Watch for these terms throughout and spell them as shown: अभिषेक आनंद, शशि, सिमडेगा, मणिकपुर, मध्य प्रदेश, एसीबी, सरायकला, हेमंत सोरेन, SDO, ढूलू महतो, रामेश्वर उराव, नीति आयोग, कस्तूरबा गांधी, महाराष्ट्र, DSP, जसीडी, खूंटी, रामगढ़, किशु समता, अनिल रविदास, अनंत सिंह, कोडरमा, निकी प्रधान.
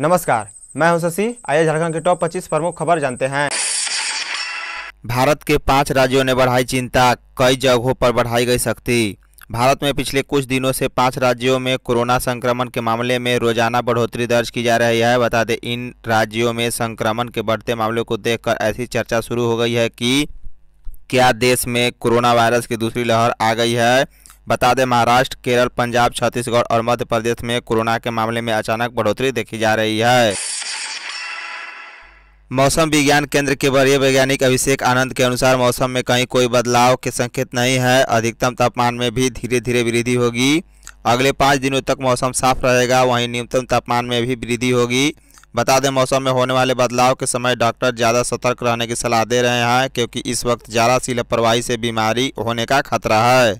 नमस्कार, मैं हूं शशि। आइए झारखंड की टॉप 25 प्रमुख खबर जानते हैं। भारत के 5 राज्यों ने बढ़ाई चिंता, कई जगहों पर बढ़ाई गई सख्ती। भारत में पिछले कुछ दिनों से 5 राज्यों में कोरोना संक्रमण के मामले में रोजाना बढ़ोतरी दर्ज की जा रही है। बता दें, इन राज्यों में संक्रमण के बढ़ते मामले को देखकर ऐसी चर्चा शुरू हो गई है कि क्या देश में कोरोना वायरस की दूसरी लहर आ गई है। बता दें, महाराष्ट्र, केरल, पंजाब, छत्तीसगढ़ और मध्य प्रदेश में कोरोना के मामले में अचानक बढ़ोतरी देखी जा रही है। मौसम विज्ञान केंद्र के वरीय वैज्ञानिक अभिषेक आनंद के अनुसार मौसम में कहीं कोई बदलाव के संकेत नहीं है। अधिकतम तापमान में भी धीरे धीरे वृद्धि होगी। अगले 5 दिनों तक मौसम साफ रहेगा, वहीं न्यूनतम तापमान में भी वृद्धि होगी। बता दें, मौसम में होने वाले बदलाव के समय डॉक्टर ज़्यादा सतर्क रहने की सलाह दे रहे हैं, क्योंकि इस वक्त ज़्यादा सी लापरवाही से बीमारी होने का खतरा है।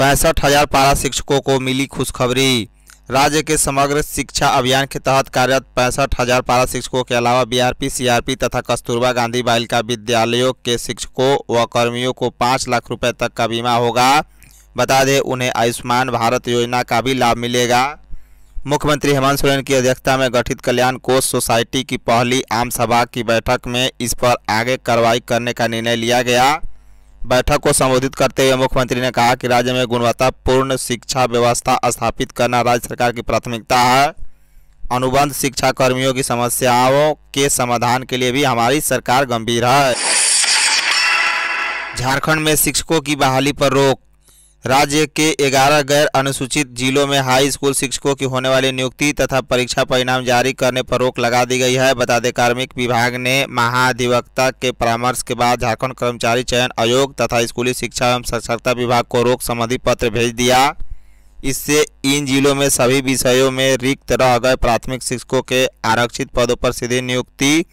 65,000 पारा शिक्षकों को मिली खुशखबरी। राज्य के समग्र शिक्षा अभियान के तहत कार्यरत 65,000 पारा शिक्षकों के अलावा बीआरपी, सीआरपी तथा कस्तूरबा गांधी बालिका विद्यालयों के शिक्षकों व कर्मियों को 5 लाख रुपए तक का बीमा होगा। बता दें, उन्हें आयुष्मान भारत योजना का भी लाभ मिलेगा। मुख्यमंत्री हेमंत सोरेन की अध्यक्षता में गठित कल्याण कोष सोसाइटी की पहली आम सभा की बैठक में इस पर आगे कार्रवाई करने का निर्णय लिया गया। बैठक को संबोधित करते हुए मुख्यमंत्री ने कहा कि राज्य में गुणवत्तापूर्ण शिक्षा व्यवस्था स्थापित करना राज्य सरकार की प्राथमिकता है। अनुबंध शिक्षा कर्मियों की समस्याओं के समाधान के लिए भी हमारी सरकार गंभीर है। झारखंड में शिक्षकों की बहाली पर रोक। राज्य के 11 गैर अनुसूचित जिलों में हाई स्कूल शिक्षकों की होने वाली नियुक्ति तथा परीक्षा परिणाम जारी करने पर रोक लगा दी गई है। बता दें, कार्मिक विभाग ने महाधिवक्ता के परामर्श के बाद झारखंड कर्मचारी चयन आयोग तथा स्कूली शिक्षा एवं साक्षरता विभाग को रोक संबंधी पत्र भेज दिया। इससे इन जिलों में सभी विषयों में रिक्त रह गए प्राथमिक शिक्षकों के आरक्षित पदों पर सीधी नियुक्ति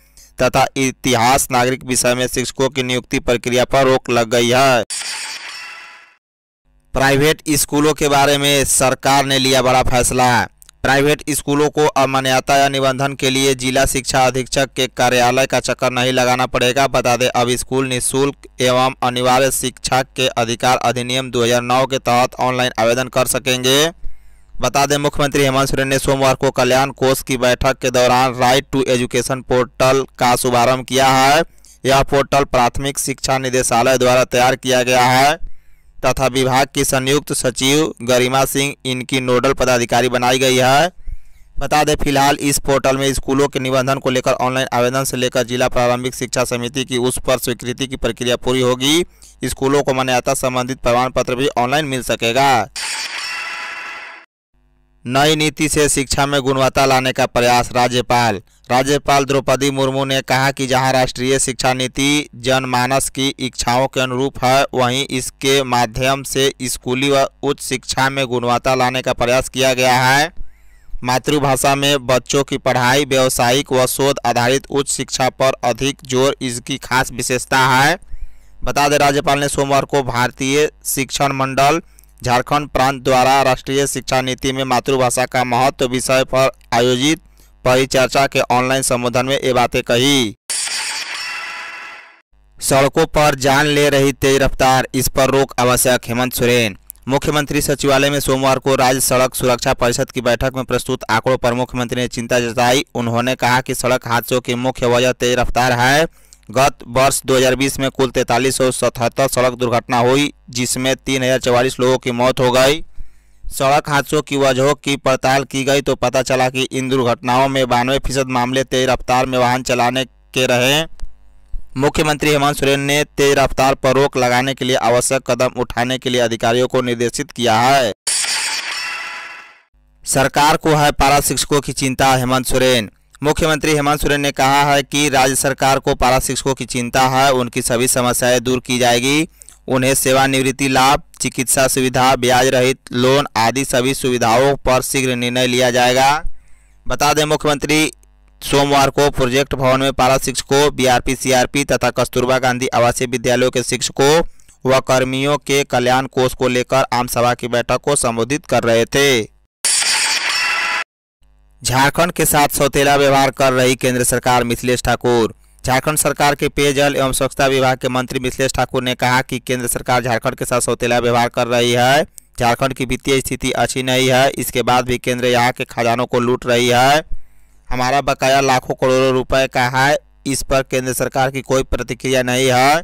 तथा इतिहास, नागरिक विषय में शिक्षकों की नियुक्ति प्रक्रिया पर रोक लग गई है। प्राइवेट स्कूलों के बारे में सरकार ने लिया बड़ा फैसला। प्राइवेट स्कूलों को अब मान्यता या निबंधन के लिए जिला शिक्षा अधीक्षक के कार्यालय का चक्कर नहीं लगाना पड़ेगा। बता दें, अब स्कूल निःशुल्क एवं अनिवार्य शिक्षा के अधिकार अधिनियम 2009 के तहत ऑनलाइन आवेदन कर सकेंगे। बता दें, मुख्यमंत्री हेमंत सोरेन ने सोमवार को कल्याण कोष की बैठक के दौरान राइट टू एजुकेशन पोर्टल का शुभारम्भ किया है। यह पोर्टल प्राथमिक शिक्षा निदेशालय द्वारा तैयार किया गया है तथा विभाग की संयुक्त सचिव गरिमा सिंह इनकी नोडल पदाधिकारी बनाई गई है। बता दें, फिलहाल इस पोर्टल में स्कूलों के निबंधन को लेकर ऑनलाइन आवेदन से लेकर जिला प्रारंभिक शिक्षा समिति की उस पर स्वीकृति की प्रक्रिया पूरी होगी। स्कूलों को मान्यता संबंधित प्रमाण पत्र भी ऑनलाइन मिल सकेगा। नई नीति से शिक्षा में गुणवत्ता लाने का प्रयास। राज्यपाल द्रौपदी मुर्मू ने कहा कि जहां राष्ट्रीय शिक्षा नीति जनमानस की इच्छाओं के अनुरूप है, वहीं इसके माध्यम से स्कूली व उच्च शिक्षा में गुणवत्ता लाने का प्रयास किया गया है। मातृभाषा में बच्चों की पढ़ाई, व्यावसायिक व शोध आधारित उच्च शिक्षा पर अधिक जोर इसकी खास विशेषता है। बता दें, राज्यपाल ने सोमवार को भारतीय शिक्षण मंडल झारखंड प्रांत द्वारा राष्ट्रीय शिक्षा नीति में मातृभाषा का महत्व विषय पर आयोजित परिचर्चा के ऑनलाइन संबोधन में ये बातें कही। सड़कों पर जान ले रही तेज रफ्तार, इस पर रोक आवश्यक। हेमंत सोरेन। मुख्यमंत्री सचिवालय में सोमवार को राज्य सड़क सुरक्षा परिषद की बैठक में प्रस्तुत आंकड़ों पर मुख्यमंत्री ने चिंता जताई। उन्होंने कहा कि सड़क हादसों की मुख्य वजह तेज रफ्तार है। गत वर्ष 2020 में कुल 4377 सड़क दुर्घटना हुई, जिसमें 3044 लोगों की मौत हो गई। सड़क हादसों की वजहों की पड़ताल की गई तो पता चला कि इन दुर्घटनाओं में 92% मामले तेज रफ्तार में वाहन चलाने के रहे। मुख्यमंत्री हेमंत सोरेन ने तेज रफ्तार पर रोक लगाने के लिए आवश्यक कदम उठाने के लिए अधिकारियों को निर्देशित किया है। सरकार को है पारा शिक्षकों की चिंता। हेमंत सोरेन। मुख्यमंत्री हेमंत सोरेन ने कहा है कि राज्य सरकार को पारा शिक्षकों की चिंता है। उनकी सभी समस्याएं दूर की जाएगी। उन्हें सेवानिवृत्ति लाभ, चिकित्सा सुविधा, ब्याज रहित लोन आदि सभी सुविधाओं पर शीघ्र निर्णय लिया जाएगा। बता दें, मुख्यमंत्री सोमवार को प्रोजेक्ट भवन में पारा शिक्षकों, बीआरपी, सीआरपी तथा कस्तूरबा गांधी आवासीय विद्यालयों के शिक्षकों व कर्मियों के कल्याण कोष को लेकर आम सभा की बैठक को संबोधित कर रहे थे। झारखंड के साथ सौतेला व्यवहार कर रही केंद्र सरकार। मिथिलेश ठाकुर। झारखंड सरकार के पेयजल एवं स्वच्छता विभाग के मंत्री मिथिलेश ठाकुर ने कहा कि केंद्र सरकार झारखंड के साथ सौतेला व्यवहार कर रही है। झारखंड की वित्तीय स्थिति अच्छी नहीं है, इसके बाद भी केंद्र यहाँ के खजानों को लूट रही है। हमारा बकाया लाखों करोड़ों रुपए का है, इस पर केंद्र सरकार की कोई प्रतिक्रिया नहीं है।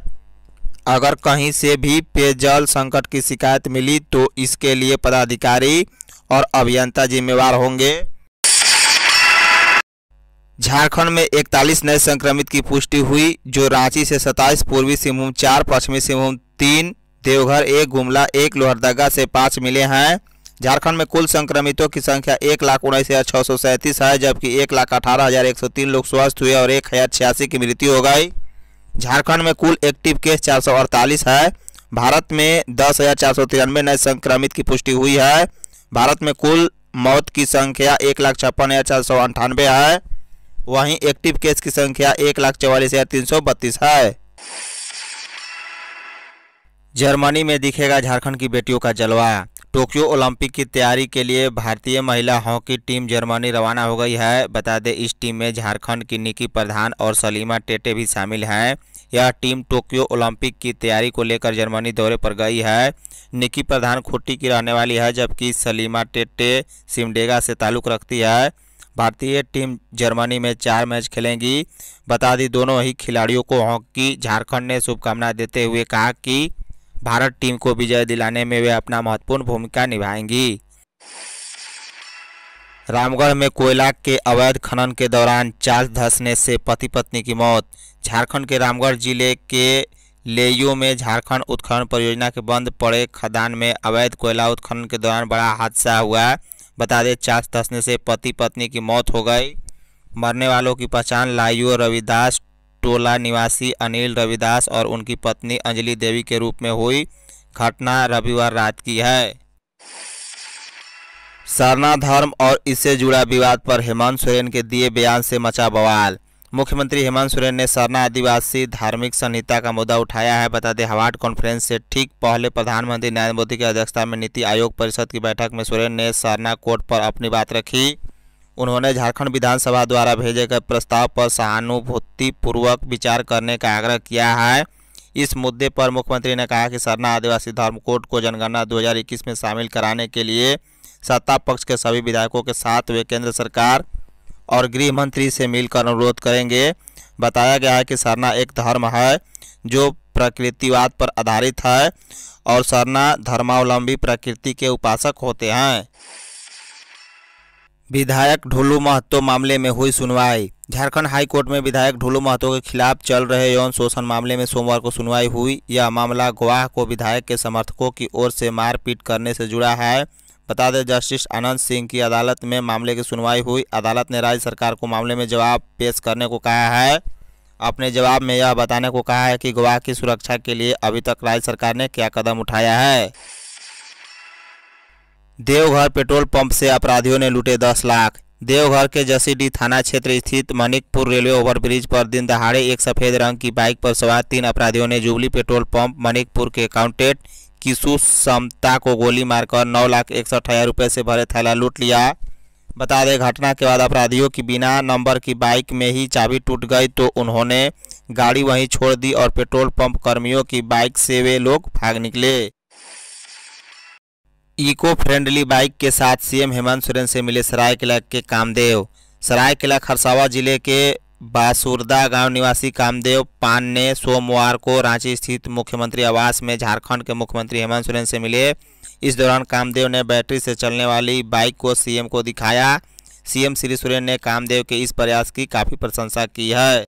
अगर कहीं से भी पेयजल संकट की शिकायत मिली तो इसके लिए पदाधिकारी और अभियंता जिम्मेवार होंगे। झारखंड में 41 नए संक्रमित की पुष्टि हुई, जो रांची से 27, पूर्वी सिंहभूम 4, पश्चिमी सिंहभूम 3, देवघर 1, गुमला 1, लोहरदगा से 5 मिले हैं। झारखंड में कुल संक्रमितों की संख्या 1,19,637 है, जबकि 1,18,103 लोग स्वस्थ हुए और 1,086 की मृत्यु हो गई। झारखंड में कुल एक्टिव केस 448 है। भारत में 10,493 नए संक्रमित की पुष्टि हुई है। भारत में कुल मौत की संख्या 1,56,498 है, वहीं एक्टिव केस की संख्या 1,44,332 है। जर्मनी में दिखेगा झारखंड की बेटियों का जलवा। टोक्यो ओलंपिक की तैयारी के लिए भारतीय महिला हॉकी टीम जर्मनी रवाना हो गई है। बता दें, इस टीम में झारखंड की निकी प्रधान और सलीमा टेटे भी शामिल हैं। यह टीम टोक्यो ओलंपिक की तैयारी को लेकर जर्मनी दौरे पर गई है। निकी प्रधान खूंटी की रहने वाली है, जबकि सलीमा टेटे सिमडेगा से ताल्लुक़ रखती है। भारतीय टीम जर्मनी में 4 मैच खेलेंगी। बता दी, दोनों ही खिलाड़ियों को हॉकी झारखंड ने शुभकामनाएं देते हुए कहा कि भारत टीम को विजय दिलाने में वे अपना महत्वपूर्ण भूमिका निभाएंगी। रामगढ़ में कोयला के अवैध खनन के दौरान चाल धंसने से पति पत्नी की मौत। झारखंड के रामगढ़ जिले के लेयू में झारखंड उत्खनन परियोजना के बंद पड़े खदान में अवैध कोयला उत्खनन के दौरान बड़ा हादसा हुआ। बता दें, चाल धंसने से पति पत्नी की मौत हो गई। मरने वालों की पहचान लेयू रविदास टोला निवासी अनिल रविदास और उनकी पत्नी अंजलि देवी के रूप में हुई। घटना रविवार रात की है। सरना धर्म और इससे जुड़ा विवाद पर हेमंत सोरेन के दिए बयान से मचा बवाल। मुख्यमंत्री हेमंत सोरेन ने सरना आदिवासी धार्मिक संहिता का मुद्दा उठाया है। बता दें, हार्वर्ड कॉन्फ्रेंस से ठीक पहले प्रधानमंत्री नरेंद्र मोदी की अध्यक्षता में नीति आयोग परिषद की बैठक में सोरेन ने सरना कोड पर अपनी बात रखी। उन्होंने झारखंड विधानसभा द्वारा भेजे गए प्रस्ताव पर सहानुभूतिपूर्वक विचार करने का आग्रह किया है। इस मुद्दे पर मुख्यमंत्री ने कहा कि सरना आदिवासी धर्म कोड को जनगणना 2021 में शामिल कराने के लिए सत्ता पक्ष के सभी विधायकों के साथ वे केंद्र सरकार और गृह मंत्री से मिलकर अनुरोध करेंगे। बताया गया है कि सरना एक धर्म है जो प्रकृतिवाद पर आधारित है और सरना धर्मावलंबी प्रकृति के उपासक होते हैं। विधायक ढूलू महतो मामले में हुई सुनवाई। झारखंड हाई कोर्ट में विधायक ढूलू महतो के खिलाफ चल रहे यौन शोषण मामले में सोमवार को सुनवाई हुई। यह मामला गवाह को विधायक के समर्थकों की ओर से मारपीट करने से जुड़ा है। बता दें, जस्टिस अनंत सिंह की अदालत में मामले की सुनवाई हुई। अदालत ने राज्य सरकार को मामले में जवाब पेश करने को कहा है। अपने जवाब में यह बताने को कहा है कि गवाह की सुरक्षा के लिए अभी तक राज्य सरकार ने क्या कदम उठाया है। देवघर पेट्रोल पंप से अपराधियों ने लूटे 10 लाख। देवघर के जसीडी थाना क्षेत्र स्थित मणिकपुर रेलवे ओवरब्रिज पर दिन दहाड़े एक सफ़ेद रंग की बाइक पर सवार 3 अपराधियों ने जुबली पेट्रोल पंप मणिकपुर के अकाउंटेंट किशु समता को गोली मारकर 9,61,000 रुपये से भरे थैला लूट लिया। बता दें, घटना के बाद अपराधियों की बिना नंबर की बाइक में ही चाबी टूट गई तो उन्होंने गाड़ी वहीं छोड़ दी और पेट्रोल पंप कर्मियों की बाइक से वे लोग भाग निकले। इको फ्रेंडली बाइक के साथ सीएम हेमंत सोरेन से मिले सरायकला के कामदेव। सरायकला खरसावां जिले के बासुर्दा गांव निवासी कामदेव पान ने सोमवार को रांची स्थित मुख्यमंत्री आवास में झारखंड के मुख्यमंत्री हेमंत सोरेन से मिले। इस दौरान कामदेव ने बैटरी से चलने वाली बाइक को सीएम को दिखाया। सीएम श्री सोरेन ने कामदेव के इस प्रयास की काफ़ी प्रशंसा की है।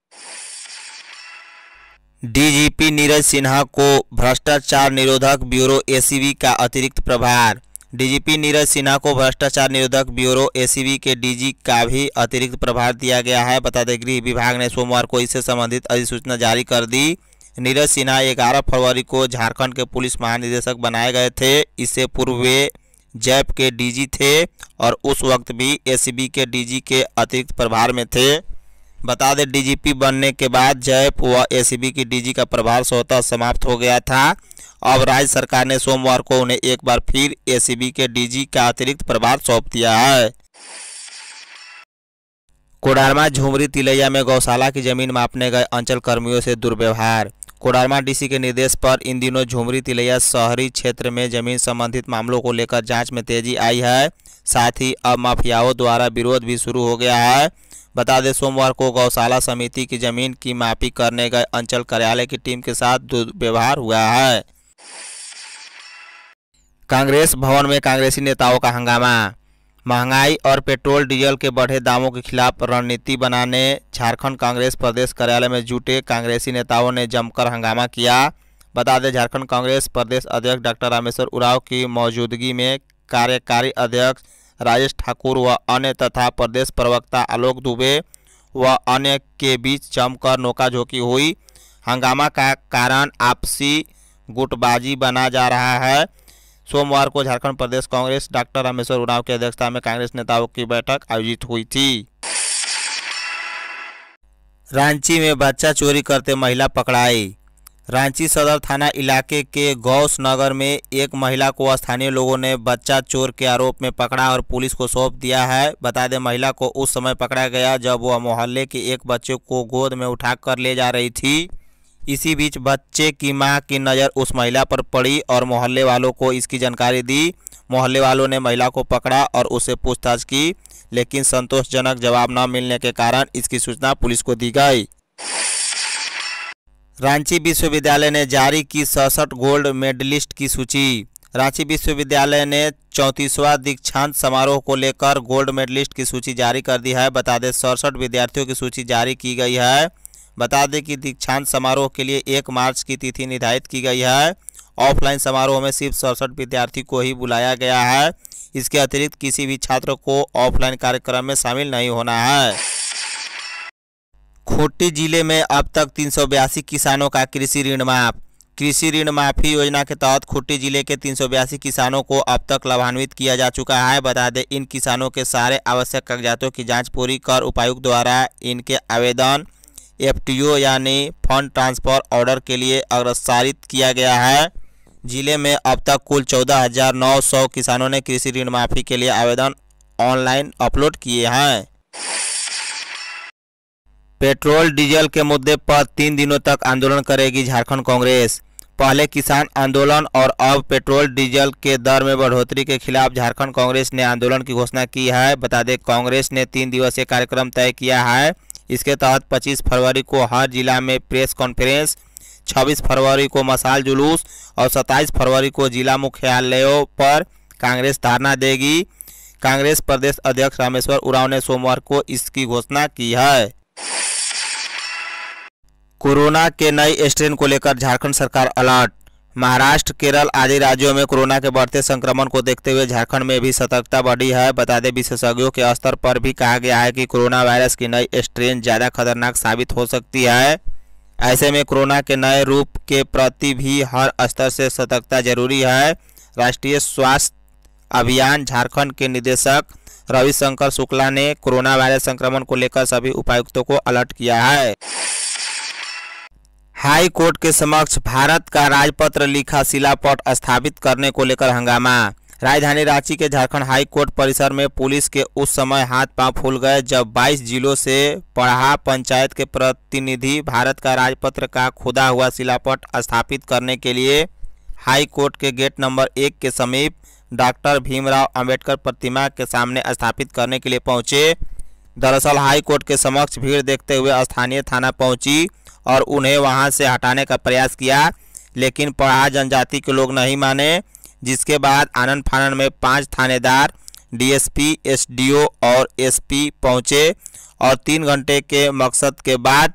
डीजीपी नीरज सिन्हा को भ्रष्टाचार निरोधक ब्यूरो एसीबी का अतिरिक्त प्रभार। डीजीपी नीरज सिन्हा को भ्रष्टाचार निरोधक ब्यूरो एसीबी के डीजी का भी अतिरिक्त प्रभार दिया गया है। बता दें, गृह विभाग ने सोमवार को इससे संबंधित अधिसूचना जारी कर दी। नीरज सिन्हा 11 फरवरी को झारखंड के पुलिस महानिदेशक बनाए गए थे। इससे पूर्व वे जैप के डीजी थे और उस वक्त भी एसीबी के डीजी के अतिरिक्त प्रभार में थे। बता दें, डीजीपी बनने के बाद जैप व एसीबी की डीजी का प्रभार स्वतः समाप्त हो गया था। अब राज्य सरकार ने सोमवार को उन्हें एक बार फिर एसीबी के डीजी का अतिरिक्त प्रभार सौंप दिया है। कोडरमा झुमरी तिलैया में गौशाला की जमीन मापने गए अंचल कर्मियों से दुर्व्यवहार। कोडरमा डीसी के निर्देश पर इन दिनों झुमरी तिलैया शहरी क्षेत्र में जमीन संबंधित मामलों को लेकर जांच में तेजी आई है। साथ ही अब माफियाओं द्वारा विरोध भी शुरू हो गया है। बता दें, सोमवार को गौशाला समिति की जमीन की मापी करने गए अंचल कार्यालय की टीम के साथ दुर्व्यवहार हुआ है। कांग्रेस भवन में कांग्रेसी नेताओं का हंगामा। महंगाई और पेट्रोल डीजल के बढ़े दामों के खिलाफ रणनीति बनाने झारखंड कांग्रेस प्रदेश कार्यालय में जुटे कांग्रेसी नेताओं ने जमकर हंगामा किया। बता दें, झारखंड कांग्रेस प्रदेश अध्यक्ष डॉक्टर रामेश्वर उराव की मौजूदगी में कार्यकारी अध्यक्ष राजेश ठाकुर व अन्य तथा प्रदेश प्रवक्ता आलोक दुबे व अन्य के बीच जमकर नोकाझोंकी हुई। हंगामा का कारण आपसी गुटबाजी बना जा रहा है। सोमवार को झारखंड प्रदेश कांग्रेस डॉक्टर रामेश्वर उराव की अध्यक्षता में कांग्रेस नेताओं की बैठक आयोजित हुई थी। रांची में बच्चा चोरी करते महिला पकड़ाई। रांची सदर थाना इलाके के गौस नगर में एक महिला को स्थानीय लोगों ने बच्चा चोर के आरोप में पकड़ा और पुलिस को सौंप दिया है। बता दें, महिला को उस समय पकड़ा गया जब वह मोहल्ले के एक बच्चे को गोद में उठाकर ले जा रही थी। इसी बीच बच्चे की मां की नज़र उस महिला पर पड़ी और मोहल्ले वालों को इसकी जानकारी दी। मोहल्ले वालों ने महिला को पकड़ा और उससे पूछताछ की, लेकिन संतोषजनक जवाब न मिलने के कारण इसकी सूचना पुलिस को दी गई। रांची विश्वविद्यालय ने जारी की 66 गोल्ड मेडलिस्ट की सूची। रांची विश्वविद्यालय ने 34वां दीक्षांत समारोह को लेकर गोल्ड मेडलिस्ट की सूची जारी कर दी है। बता दें, 67 विद्यार्थियों की सूची जारी की गई है। बता दें कि दीक्षांत समारोह के लिए 1 मार्च की तिथि निर्धारित की गई है। ऑफलाइन समारोह में सिर्फ 67 विद्यार्थी को ही बुलाया गया है। इसके अतिरिक्त किसी भी छात्र को ऑफलाइन कार्यक्रम में शामिल नहीं होना है। खूंटी जिले में अब तक 382 किसानों का कृषि ऋण माफ। कृषि ऋण माफी योजना के तहत खूंटी जिले के 382 किसानों को अब तक लाभान्वित किया जा चुका है। बता दें, इन किसानों के सारे आवश्यक कागजातों की जांच पूरी कर उपायुक्त द्वारा इनके आवेदन FTO यानी फंड ट्रांसफ़र ऑर्डर के लिए अग्रसारित किया गया है। जिले में अब तक कुल 14,900 किसानों ने कृषि ऋण माफ़ी के लिए आवेदन ऑनलाइन अपलोड किए हैं। पेट्रोल डीजल के मुद्दे पर 3 दिनों तक आंदोलन करेगी झारखंड कांग्रेस। पहले किसान आंदोलन और अब पेट्रोल डीजल के दर में बढ़ोतरी के खिलाफ झारखंड कांग्रेस ने आंदोलन की घोषणा की है। बता दें, कांग्रेस ने 3 दिवसीय कार्यक्रम तय किया है। इसके तहत 25 फरवरी को हर जिला में प्रेस कॉन्फ्रेंस, 26 फरवरी को मशाल जुलूस और 27 फरवरी को जिला मुख्यालयों पर कांग्रेस धरना देगी। कांग्रेस प्रदेश अध्यक्ष रामेश्वर उराव ने सोमवार को इसकी घोषणा की है। कोरोना के नए स्ट्रेन को लेकर झारखंड सरकार अलर्ट। महाराष्ट्र, केरल आदि राज्यों में कोरोना के बढ़ते संक्रमण को देखते हुए झारखंड में भी सतर्कता बढ़ी है। बता दें, विशेषज्ञों के स्तर पर भी कहा गया है कि कोरोना वायरस की नई स्ट्रेन ज़्यादा खतरनाक साबित हो सकती है। ऐसे में कोरोना के नए रूप के प्रति भी हर स्तर से सतर्कता जरूरी है। राष्ट्रीय स्वास्थ्य अभियान झारखंड के निदेशक रविशंकर शुक्ला ने कोरोना वायरस संक्रमण को लेकर सभी उपायुक्तों को अलर्ट किया है। हाई कोर्ट के समक्ष भारत का राजपत्र लिखा शिलापट स्थापित करने को लेकर हंगामा। राजधानी रांची के झारखंड हाई कोर्ट परिसर में पुलिस के उस समय हाथ पांव फूल गए जब 22 जिलों से पढ़ा पंचायत के प्रतिनिधि भारत का राजपत्र का खुदा हुआ शिलापट स्थापित करने के लिए हाई कोर्ट के गेट नंबर 1 के समीप डॉक्टर भीमराव अम्बेडकर प्रतिमा के सामने स्थापित करने के लिए पहुंचे। दरअसल हाई कोर्ट के समक्ष भीड़ देखते हुए स्थानीय थाना पहुंची और उन्हें वहां से हटाने का प्रयास किया, लेकिन पढ़ा जनजाति के लोग नहीं माने, जिसके बाद आनन फानन में 5 थानेदार, DSP, SDO और SP पहुंचे और 3 घंटे के मकसद के बाद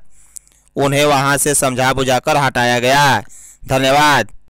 उन्हें वहां से समझा बुझाकर हटाया गया। धन्यवाद।